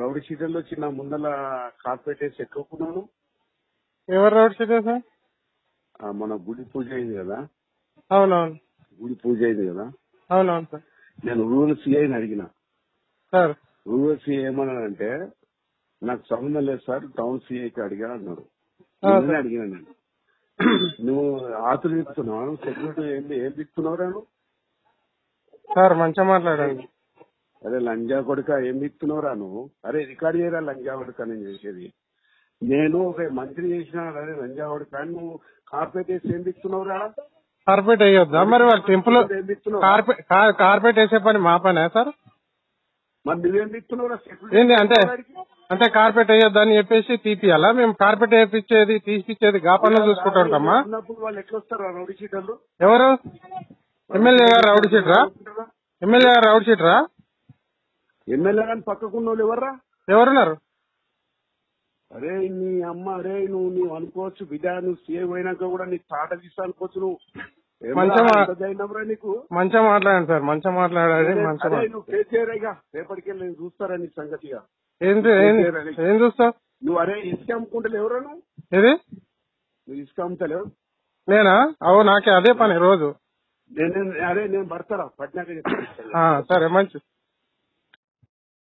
Rowdy షీటర్లు వచ్చి నా ముందల కార్ పెట్టేసి ఎక్కున్నాను. ఎవరు రౌడీ షీటర్ సార్? మన గుడి పూజ అయింది కదా. అవునవును, గుడి పూజ అయింది కదా. అవునవును సార్. నేను రూరల్ సిఐని అడిగిన సార్. రూరల్ సిఐ ఏమన్నానంటే నాకు సంబంధం లేదు సార్, టౌన్ సిఐకి అడిగా అన్నాడు. అడిగినా నేను, నువ్వు ఆతులు చెప్తున్నావు సెక్యూరిటీ ఏం తిప్పుతున్నావు సార్? మంచిగా మాట్లాడండి. అరే లంజా కొడుక ఏం తిప్పుతున్నావురా నువ్వు, అరే రికార్డ్ చేయరా లంజా కొడుక. నేను చేసేది నేను ఒక మంత్రి చేసిన, అదే లంజా కొడుక అని నువ్వు కార్పొరేట్ వేసి ఏం తిప్పుతున్నావురా? కార్పొరేట్ వేయొద్దా మరి? వాళ్ళు టెంపుల్ కార్పొరేట్ వేసే పని మా పనే సార్. మరి నువ్వేం తిప్పుతున్నావురా? అంటే అంటే కార్పెట్ అయ్యొద్దా అని చెప్పేసి తీపియాలా? మేము కార్పెట్ వేయించేది తీసిచ్చేది గా పనులు చూసుకుంటా ఉంటామా? ఎవరు? ఎమ్మెల్యే గారు రౌడీ షీటరా? ఎమ్మెల్యే గారు రౌడీ షీటరా? ఎమ్మెల్యే గారిని పక్కకున్న ఎవర్రా? ఎవరున్నారు? అరే నీ అమ్మ, అరే నువ్వు నువ్వు అనుకోవచ్చు బిడ్డ, నువ్వు సీఏ పోయినాక కూడా నీకు తాట తీస్తా అనుకోవచ్చు. నువ్వు మంచిగా మాట్లాడండి సార్, మంచిగా మాట్లాడాలి. నువ్వు కేసీఆర్ ఇక రేపటికెళ్ళి నేను చూస్తారా నీ సంగతిగా? ఏం చూస్తావు నువ్వు? అరే ఇసుక అమ్ముకుంటా ఎవరా నువ్వు? ఏది నువ్వు ఇసుక అమ్ముతలేవు? నేనా? అవు, నాకే అదే పని రోజు. అరే నేను పడతారా పట్నాక? సరే మంచి.